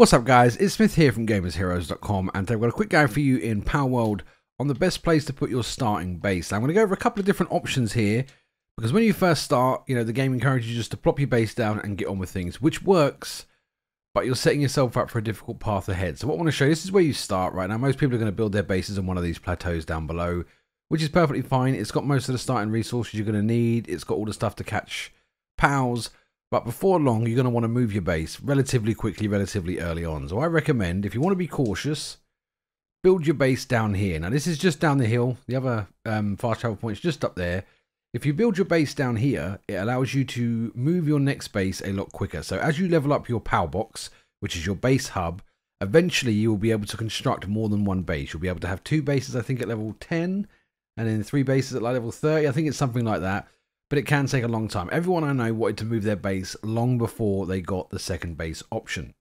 What's up guys, it's Smith here from GamersHeroes.com, and I've got a quick guide for you in Palworld on the best place to put your starting base. Now, I'm going to go over a couple of different options here, because when you first start, you know, the game encourages you just to plop your base down and get on with things, which works, but you're setting yourself up for a difficult path ahead. So what I want to show you, this is where you start right now. Most people are going to build their bases on one of these plateaus down below, which is perfectly fine. It's got most of the starting resources you're going to need. It's got all the stuff to catch pals. But before long, you're going to want to move your base relatively quickly, relatively early on. So I recommend, if you want to be cautious, build your base down here. Now, this is just down the hill. The other fast travel point's just up there. If you build your base down here, it allows you to move your next base a lot quicker. So as you level up your PAL box, which is your base hub, eventually you will be able to construct more than one base. You'll be able to have two bases, I think, at level 10, and then three bases at like level 30. I think it's something like that. But it can take a long time. Everyone I know wanted to move their base long before they got the second base option.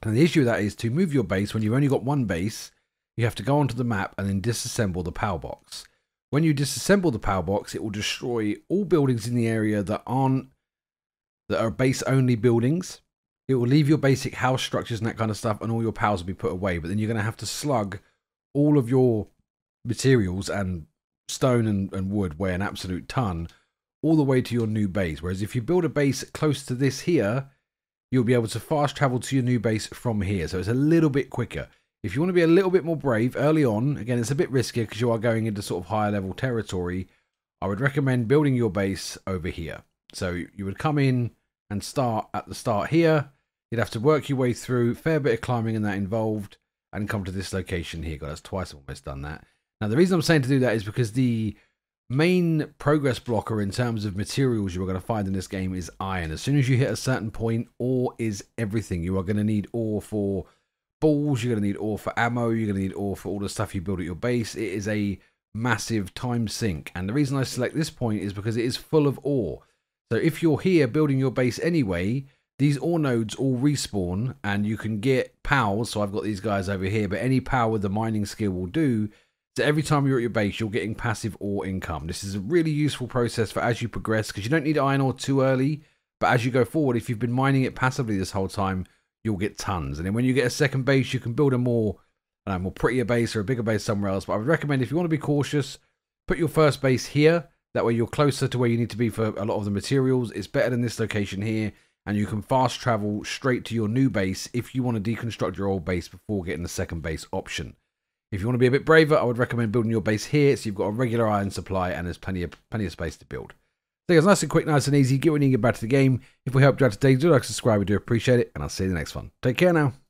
And the issue with that is, to move your base when you've only got one base, you have to go onto the map and then disassemble the PAL box. When you disassemble the PAL box, it will destroy all buildings in the area that are base-only buildings. It will leave your basic house structures and that kind of stuff, and all your PALs will be put away. But then you're going to have to slug all of your materials and stone and wood, weigh an absolute ton, all the way to your new base. Whereas if you build a base close to this here, you'll be able to fast travel to your new base from here. So it's a little bit quicker. If you want to be a little bit more brave early on, again, it's a bit riskier because you are going into sort of higher level territory, I would recommend building your base over here. So you would come in and start at the start here. You'd have to work your way through, fair bit of climbing in that involved, and come to this location here. God, that's twice I've almost done that. Now, the reason I'm saying to do that is because the main progress blocker in terms of materials you are going to find in this game is iron. As soon as you hit a certain point, ore is everything. You are going to need ore for balls, you're going to need ore for ammo, you're going to need ore for all the stuff you build at your base. It is a massive time sink. And the reason I select this point is because it is full of ore. So if you're here building your base anyway, these ore nodes all respawn and you can get pals. So I've got these guys over here, but any pal with the mining skill will do. So every time you're at your base, you're getting passive ore income. This is a really useful process for as you progress, because you don't need iron ore too early, but as you go forward, if you've been mining it passively this whole time, you'll get tons. And then when you get a second base, you can build a more prettier base or a bigger base somewhere else. But I would recommend, if you want to be cautious, put your first base here. That way you're closer to where you need to be for a lot of the materials. It's better than this location here, and you can fast travel straight to your new base if you want to deconstruct your old base before getting the second base option. If you want to be a bit braver, I would recommend building your base here, so you've got a regular iron supply and there's plenty of space to build. So guys, nice and quick, nice and easy. Get when you get back to the game. If we helped you out today, do like, subscribe, we do appreciate it, and I'll see you in the next one. Take care now.